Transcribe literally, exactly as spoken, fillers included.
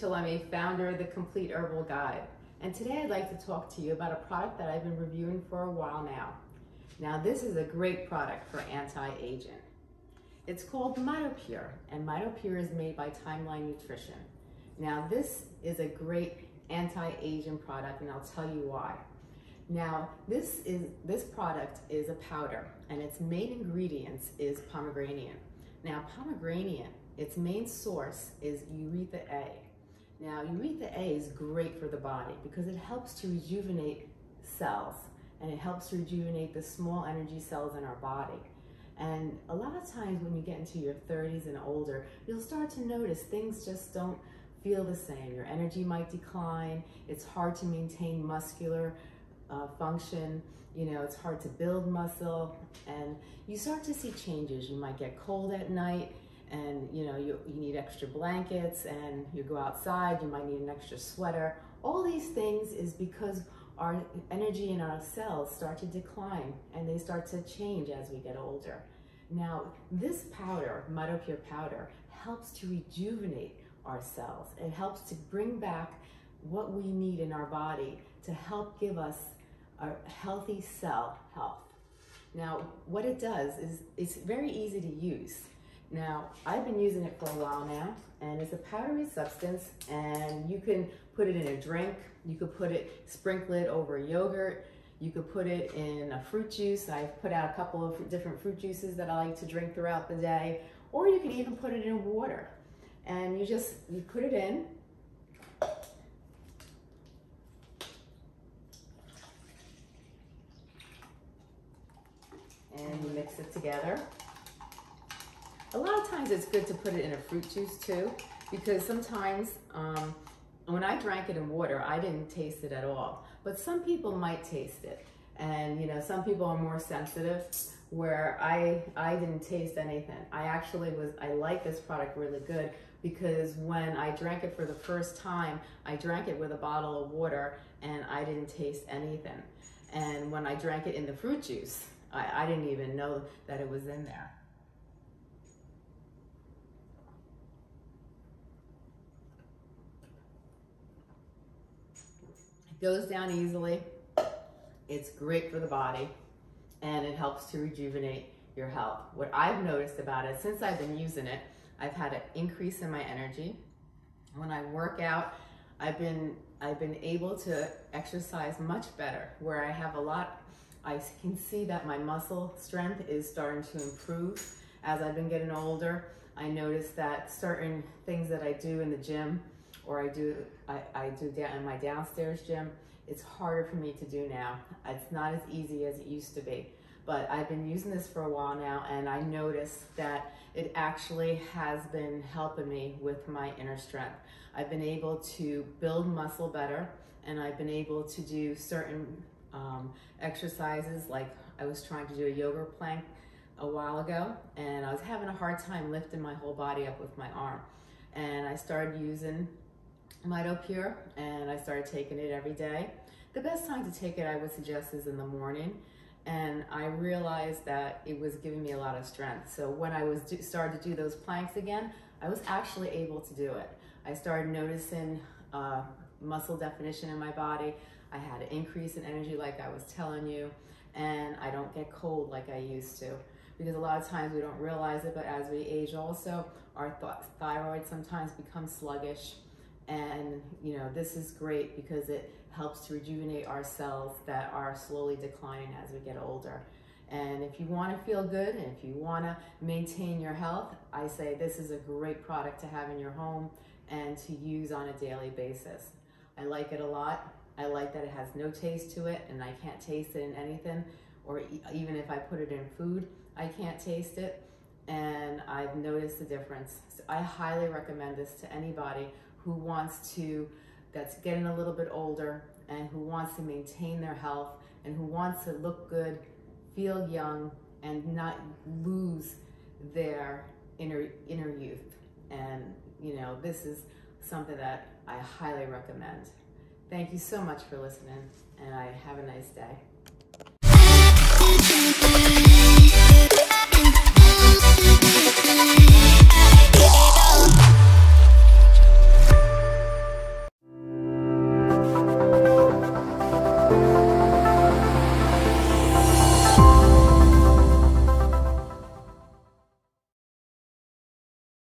Chillemi, founder of The Complete Herbal Guide. And today I'd like to talk to you about a product that I've been reviewing for a while now. Now this is a great product for anti-aging. It's called Mitopure, and Mitopure is made by Timeline Nutrition. Now this is a great anti-aging product, and I'll tell you why. Now this, is, this product is a powder, and its main ingredients is pomegranate. Now pomegranate, its main source is Urolithin A. Now Urolithin A is great for the body because it helps to rejuvenate cells, and it helps rejuvenate the small energy cells in our body. And a lot of times when you get into your thirties and older, you'll start to notice things just don't feel the same. Your energy might decline, it's hard to maintain muscular uh, function, you know, it's hard to build muscle, and you start to see changes. You might get cold at night, and you know, you, you need extra blankets, and you go outside, you might need an extra sweater. All these things is because our energy in our cells start to decline, and they start to change as we get older. Now, this powder, Mitopure powder, helps to rejuvenate our cells. It helps to bring back what we need in our body to help give us a healthy cell health. Now, what it does is it's very easy to use. Now, I've been using it for a while now, and it's a powdery substance, and you can put it in a drink, you could put it, sprinkle it over yogurt, you could put it in a fruit juice. I've put out a couple of different fruit juices that I like to drink throughout the day, or you can even put it in water. And you just, you put it in, and you mix it together. A lot of times it's good to put it in a fruit juice too, because sometimes um, when I drank it in water, I didn't taste it at all. But some people might taste it. And you know, some people are more sensitive, where I, I didn't taste anything. I actually was, I like this product really good, because when I drank it for the first time, I drank it with a bottle of water and I didn't taste anything. And when I drank it in the fruit juice, I, I didn't even know that it was in there. Goes down easily, it's great for the body, and it helps to rejuvenate your health. What I've noticed about it, since I've been using it, I've had an increase in my energy. When I work out, I've been, I've been able to exercise much better, where I have a lot, I can see that my muscle strength is starting to improve. As I've been getting older, I notice that certain things that I do in the gym, or I do, I, I do down in my downstairs gym, it's harder for me to do now. It's not as easy as it used to be. But I've been using this for a while now, and I noticed that it actually has been helping me with my inner strength. I've been able to build muscle better, and I've been able to do certain um, exercises, like I was trying to do a yoga plank a while ago, and I was having a hard time lifting my whole body up with my arm. And I started using Mitopure, and I started taking it every day. The best time to take it, I would suggest, is in the morning, and I realized that it was giving me a lot of strength. So when I was do, started to do those planks again, I was actually able to do it. I started noticing uh, muscle definition in my body. I had an increase in energy, like I was telling you, and I don't get cold like I used to. Because a lot of times we don't realize it, but as we age also, our th thyroid sometimes becomes sluggish. And you know, this is great because it helps to rejuvenate our cells that are slowly declining as we get older. And if you want to feel good, and if you want to maintain your health, I say this is a great product to have in your home and to use on a daily basis. I like it a lot. I like that it has no taste to it, and I can't taste it in anything, or e even if I put it in food, I can't taste it. And I've noticed the difference. So I highly recommend this to anybody who wants to, that's getting a little bit older, and who wants to maintain their health, and who wants to look good, feel young, and not lose their inner, inner youth. And you know, this is something that I highly recommend. Thank you so much for listening, and I have a nice day.